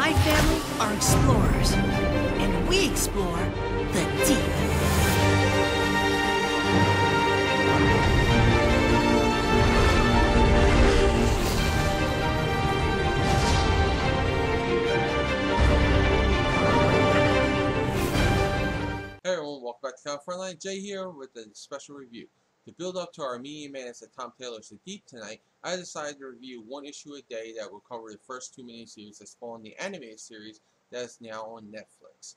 my family are explorers, and we explore the deep. Welcome back to Comic Frontline. Jay here with a special review. To build up to our media madness at Tom Taylor's The Deep tonight, I decided to review one issue a day that will cover the first two miniseries that spawned the animated series that is now on Netflix.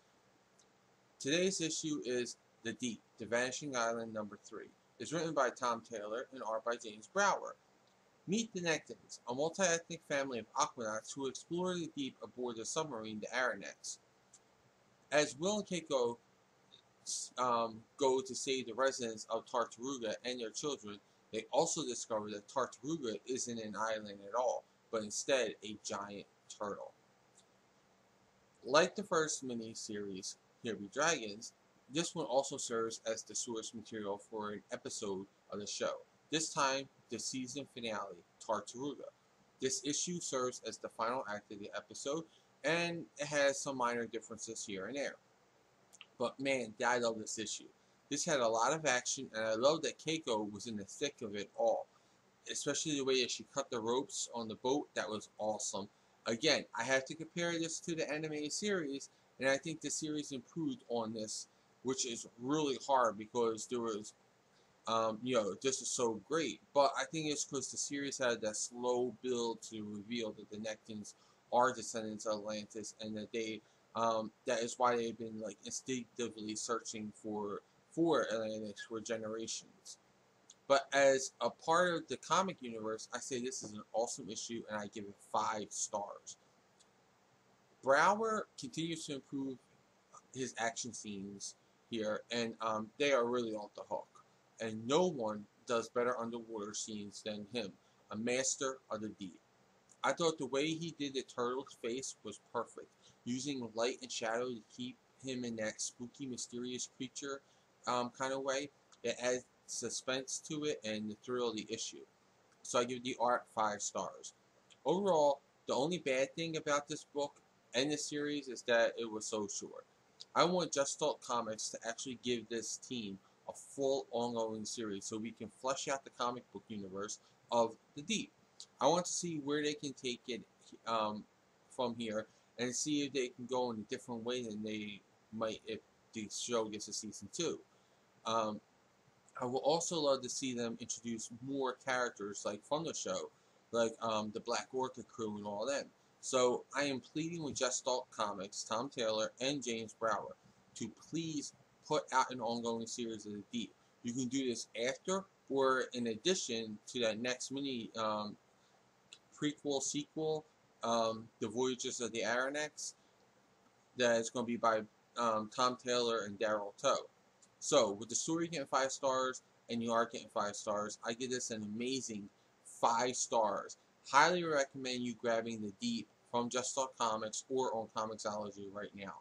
Today's issue is The Deep, The Vanishing Island, number 3. It's written by Tom Taylor and art by James Brouwer. Meet the Nektons, a multi-ethnic family of Aquanauts who explore the deep aboard the submarine, the Aronnax. As Will and Kaiko go to save the residents of Tartaruga and their children, they also discover that Tartaruga isn't an island at all, but instead a giant turtle. Like the first mini-series, Here Be Dragons, this one also serves as the source material for an episode of the show, this time the season finale, Tartaruga. This issue serves as the final act of the episode, and it has some minor differences here and there. But man, I love this issue. This had a lot of action, and I love that Kaiko was in the thick of it all. Especially the way that she cut the ropes on the boat, that was awesome. Again, I have to compare this to the anime series, and I think the series improved on this, which is really hard because there was, this is so great. But I think it's because the series had that slow build to reveal that the Nektons are descendants of Atlantis, and that they that is why they've been like instinctively searching for Atlantis for generations. But as a part of the comic universe, I say this is an awesome issue, and I give it 5 stars. Brouwer continues to improve his action scenes here, and they are really off the hook. And no one does better underwater scenes than him, a master of the deep. I thought the way he did the turtle's face was perfect, using light and shadow to keep him in that spooky, mysterious creature kind of way. It adds suspense to it and the thrill of the issue. So I give the art 5 stars. Overall, the only bad thing about this book and this series is that it was so short. I want Gestalt Comics to actually give this team a full ongoing series so we can flesh out the comic book universe of the deep. I want to see where they can take it from here, and see if they can go in a different way than they might if the show gets a season 2. I will also love to see them introduce more characters like from the show, like the Black Orchid crew and all that. So I am pleading with Gestalt Comics, Tom Taylor, and James Brouwer to please put out an ongoing series of The Deep. You can do this after or in addition to that next mini prequel, sequel, The Voyages of the Aronnax, that is going to be by Tom Taylor and Daryl Toe. So, with the story getting 5 stars and you are getting 5 stars, I give this an amazing 5 stars. Highly recommend you grabbing The Deep from Gestalt Comics or on Comixology right now.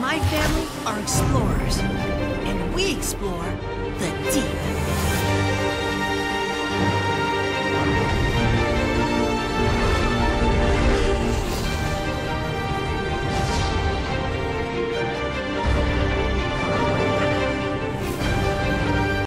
My family are explorers, and we explore The Deep.